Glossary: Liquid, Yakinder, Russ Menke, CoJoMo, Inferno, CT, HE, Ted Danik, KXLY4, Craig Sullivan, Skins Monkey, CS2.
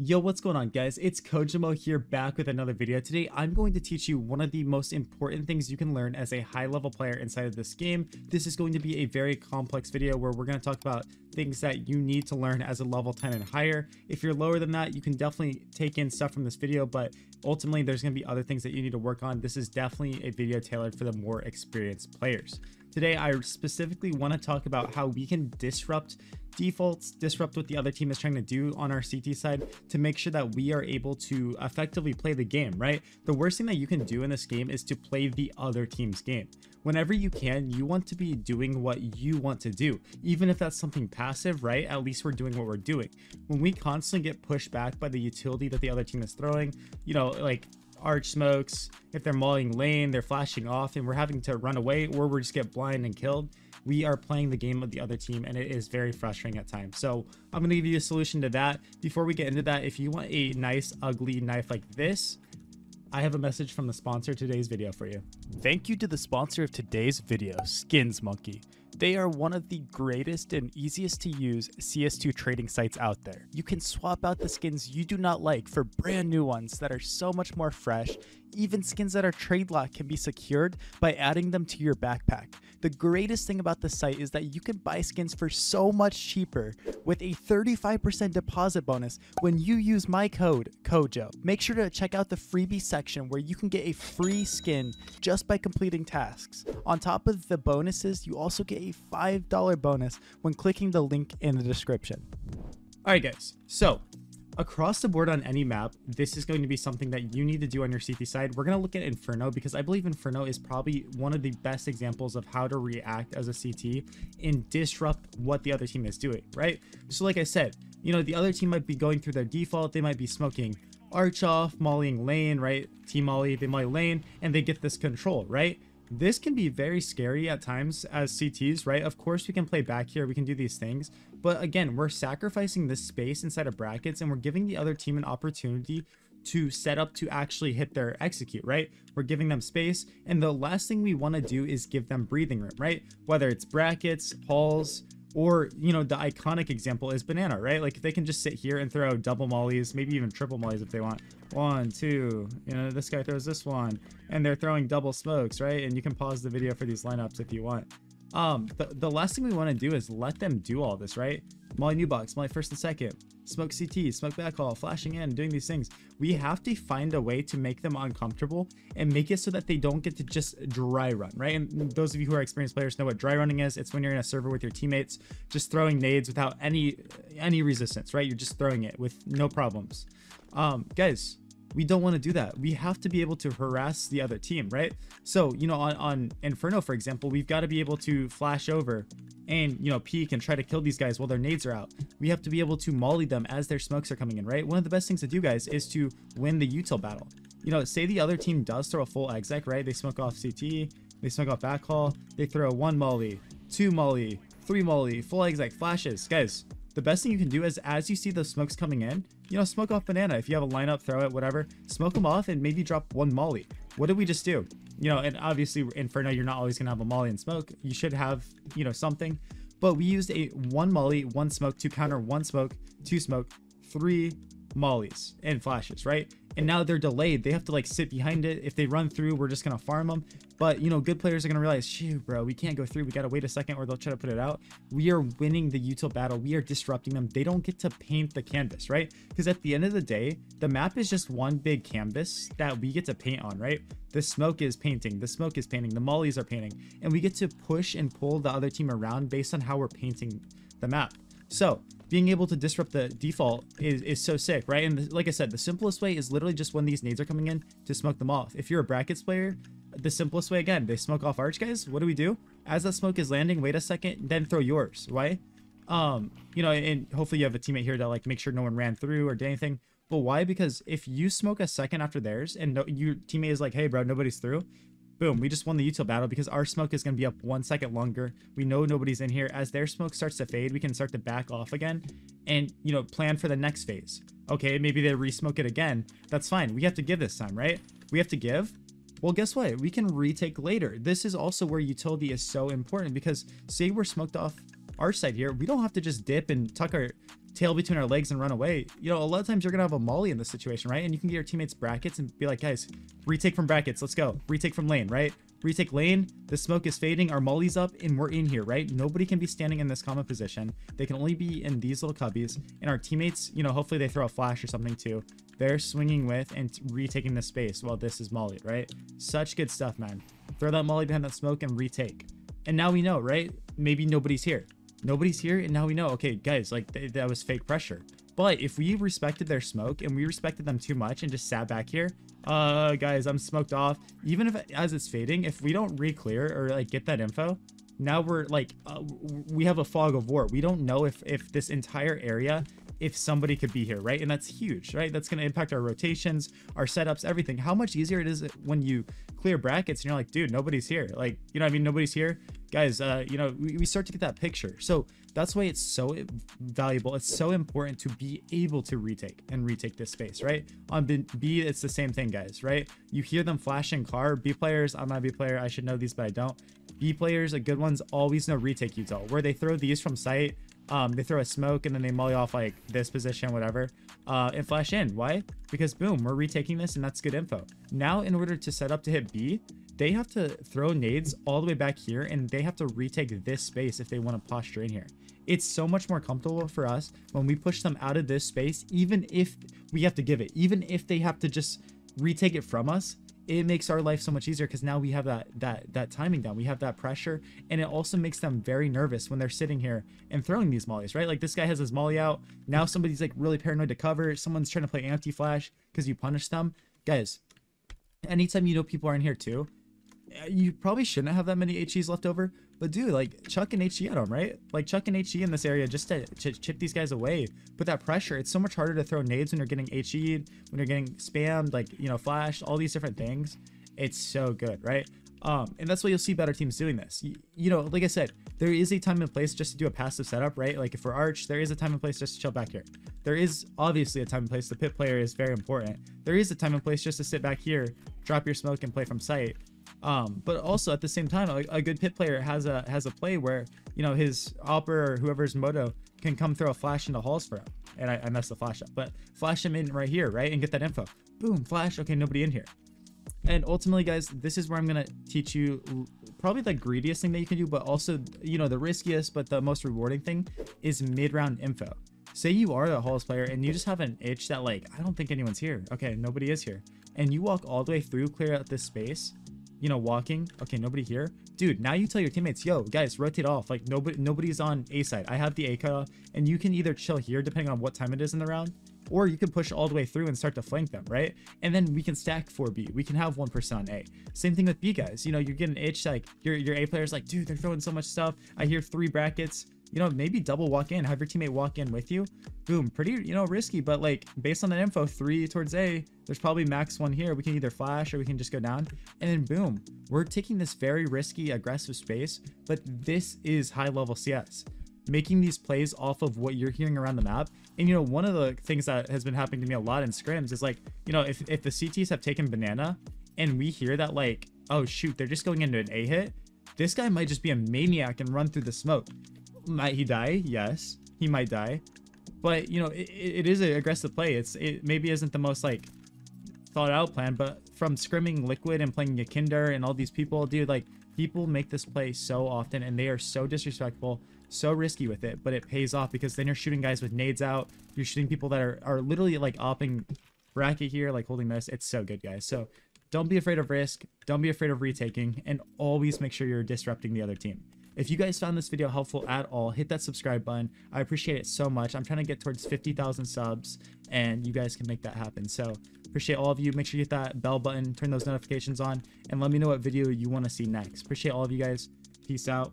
Yo, what's going on, guys? It's CoJoMo here, back with another video. Today I'm going to teach you one of the most important things you can learn as a high level player inside of this game. This is going to be a very complex video where we're going to talk about things that you need to learn as a level 10 and higher. If you're lower than that, you can definitely take in stuff from this video, but ultimately there's going to be other things that you need to work on. This is definitely a video tailored for the more experienced players. Today I specifically want to talk about how we can disrupt defaults, disrupt what the other team is trying to do on our CT side to make sure that we are able to effectively play the game, right? The worst thing that you can do in this game is to play the other team's game. Whenever you can, you want to be doing what you want to do, even if that's something passive, right? At least we're doing what we're doing. When we constantly get pushed back by the utility that the other team is throwing, you know, like arch smokes, if they're mauling lane, they're flashing off and we're having to run away, or we're just get blind and killed, we are playing the game of the other team, and it is very frustrating at times. So I'm going to give you a solution to that. Before we get into that, if you want a nice ugly knife like this, I have a message from the sponsor of today's video for you. Thank you to the sponsor of today's video, Skins Monkey. They are one of the greatest and easiest to use CS2 trading sites out there. You can swap out the skins you do not like for brand new ones that are so much more fresh. Even skins that are trade locked can be secured by adding them to your backpack. The greatest thing about this site is that you can buy skins for so much cheaper with a 35% deposit bonus when you use my code, CoJo. Make sure to check out the freebie section where you can get a free skin just by completing tasks. On top of the bonuses, you also get a $5 bonus when clicking the link in the description. All right, guys. So across the board on any map, this is going to be something that you need to do on your CT side. We're going to look at Inferno because I believe Inferno is probably one of the best examples of how to react as a CT and disrupt what the other team is doing, right? So like I said, you know, the other team might be going through their default. They might be smoking arch off, mollying lane, right? Team molly, they molly lane, and they get this control, right? This can be very scary at times as CTs, right? Of course, we can play back here. We can do these things. But again, we're sacrificing this space inside of brackets, and we're giving the other team an opportunity to set up to actually hit their execute, right? We're giving them space. And the last thing we want to do is give them breathing room, right? Whether it's brackets, halls, or, you know, the iconic example is banana, right? Like, they can just sit here and throw out double mollies, maybe even triple mollies if they want. 1, 2, you know, this guy throws this one, and they're throwing double smokes, right? And you can pause the video for these lineups if you want. The last thing we want to do is let them do all this, right? Molly new box, molly first and second, smoke CT, smoke backhaul, flashing in, doing these things. We have to find a way to make them uncomfortable and make it so that they don't get to just dry run, right? And those of you who are experienced players know what dry running is. It's when you're in a server with your teammates, just throwing nades without any resistance, right? You're just throwing it with no problems. Guys, we don't want to do that. We have to be able to harass the other team, right? So, you know, on Inferno, for example, we've got to be able to flash over and, you know, peek and try to kill these guys while their nades are out. We have to be able to molly them as their smokes are coming in, right? One of the best things to do, guys, is to win the util battle. You know, say the other team does throw a full exec, right? They smoke off CT, they smoke off backhaul, they throw 1 molly, 2 molly, 3 molly, full exec, flashes. Guys, the best thing you can do is, as you see those smokes coming in, you know, smoke off banana. If you have a lineup, throw it, whatever, smoke them off and maybe drop 1 molly. What did we just do? You know, and obviously Inferno, you're not always going to have a molly and smoke. You should have, you know, something, but we used a 1 molly, 1 smoke to counter 1 smoke, 2 smoke, 3 mollies and flashes, right? And now they're delayed. They have to like sit behind it. If they run through, we're just going to farm them. But, you know, good players are going to realize, shoot, bro, we can't go through. We got to wait a second, or they'll try to put it out. We are winning the util battle. We are disrupting them. They don't get to paint the canvas, right? Because at the end of the day, the map is just one big canvas that we get to paint on, right? The smoke is painting. The smoke is painting. The mollies are painting. And we get to push and pull the other team around based on how we're painting the map. So being able to disrupt the default is so sick, right? And like I said, the simplest way is literally just when these nades are coming in to smoke them off. If you're a brackets player, the simplest way, again, they smoke off arch, guys. What do we do? As that smoke is landing, wait a second, then throw yours, right? You know, and hopefully you have a teammate here to like make sure no one ran through or did anything. But why? Because if you smoke a second after theirs and your teammate is like, hey, bro, nobody's through. Boom, we just won the util battle because our smoke is going to be up 1 second longer. We know nobody's in here. As their smoke starts to fade, we can start to back off again and, you know, plan for the next phase. Okay, maybe they re-smoke it again. That's fine. We have to give this time, right? We have to give. Well, guess what? We can retake later. This is also where utility is so important because say we're smoked off our side here. We don't have to just dip and tuck our tail between our legs and run away, you know, a lot of times you're gonna have a molly in this situation, right? And you can get your teammates brackets and be like, guys, retake from brackets, let's go. Retake from lane, right? Retake lane, the smoke is fading, our molly's up, and we're in here, right? Nobody can be standing in this common position. They can only be in these little cubbies, and our teammates, you know, hopefully they throw a flash or something too. They're swinging with and retaking the space while this is mollied, right? Such good stuff, man. Throw that molly behind that smoke and retake. And now we know, right? Maybe nobody's here. Nobody's here, and now we know, okay, guys, like, that was fake pressure. But if we respected their smoke and we respected them too much and just sat back here, guys, I'm smoked off. Even if as it's fading, if we don't re-clear or like get that info, now we're like, we have a fog of war. We don't know if this entire area, if somebody could be here, right? And that's huge, right? That's going to impact our rotations, our setups, everything. How much easier it is when you clear brackets and you're like, dude, nobody's here. Like, you know what I mean? Nobody's here. Guys, you know, we start to get that picture. So that's why it's so valuable. It's so important to be able to retake and retake this space, right? On B, it's the same thing, guys, right? You hear them flashing car. B players, I'm not a B player. I should know these, but I don't. B players, a good ones, always know retake Utah, where they throw these from sight. They throw a smoke and then they molly off like this position, whatever, and flash in. Why? Because boom, we're retaking this and that's good info. Now, in order to set up to hit B, they have to throw nades all the way back here and they have to retake this space if they want to posture in here. It's so much more comfortable for us when we push them out of this space, even if we have to give it, even if they have to just retake it from us. It makes our life so much easier because now we have that timing down. We have that pressure, and it also makes them very nervous when they're sitting here and throwing these mollies, right? Like this guy has his molly out. Now somebody's like really paranoid to cover. Someone's trying to play anti-flash because you punish them. Guys, anytime you know people are in here too, you probably shouldn't have that many HEs left over, but dude, like chuck an HE at them, right? Like chuck an HE in this area just to chip these guys away. Put that pressure. It's so much harder to throw nades when you're getting HE'd, when you're getting spammed, like, you know, flashed, all these different things. It's so good, right? And that's why you'll see better teams doing this. You know, like I said, there is a time and place just to do a passive setup, right? Like if we're arch, there is a time and place just to chill back here. There is obviously a time and place. The pit player is very important. There is a time and place just to sit back here, drop your smoke and play from sight. But also at the same time, a good pit player has a play where, you know, his opper or whoever's moto can come throw a flash into halls for him. And I messed the flash up, but flash him in right here, right? And get that info. Boom, flash. Okay, nobody in here. And ultimately, guys, this is where I'm going to teach you probably the greediest thing that you can do, but also, you know, the riskiest, but the most rewarding thing is mid-round info. Say you are a halls player and you just have an itch that like, I don't think anyone's here. Okay, nobody is here. And you walk all the way through, clear out this space. You know, walking. Okay, nobody here. Dude, now you tell your teammates, yo, guys, rotate off. Like, nobody's on A side. I have the A cutoff. And you can either chill here, depending on what time it is in the round, or you can push all the way through and start to flank them, right? And then we can stack 4B. We can have one person on A. Same thing with B, guys. You know, you're getting an itch. Like, your A player's like, dude, they're throwing so much stuff. I hear three brackets. You know, maybe double walk in. Have your teammate walk in with you. Boom. Pretty, you know, risky. But, like, based on that info, three towards A, there's probably max one here. We can either flash or we can just go down. And then, boom. We're taking this very risky, aggressive space. But this is high-level CS. Making these plays off of what you're hearing around the map. And, you know, one of the things that has been happening to me a lot in scrims is, like, you know, if the CTs have taken banana and we hear that, like, oh, shoot, they're just going into an A hit, this guy might just be a maniac and run through the smoke. Might he die? Yes, he might die. But, you know, it is an aggressive play. It maybe isn't the most, like, thought out plan, but from scrimming Liquid and playing Yakinder and all these people, dude, like, people make this play so often and they are so disrespectful, so risky with it, but it pays off because then you're shooting guys with nades out. You're shooting people that are literally, like, opping bracket here, like, holding this. It's so good, guys. So don't be afraid of risk. Don't be afraid of retaking, and always make sure you're disrupting the other team. If you guys found this video helpful at all, hit that subscribe button. I appreciate it so much. I'm trying to get towards 50,000 subs, and you guys can make that happen. So appreciate all of you. Make sure you hit that bell button, turn those notifications on, and let me know what video you want to see next. Appreciate all of you guys. Peace out.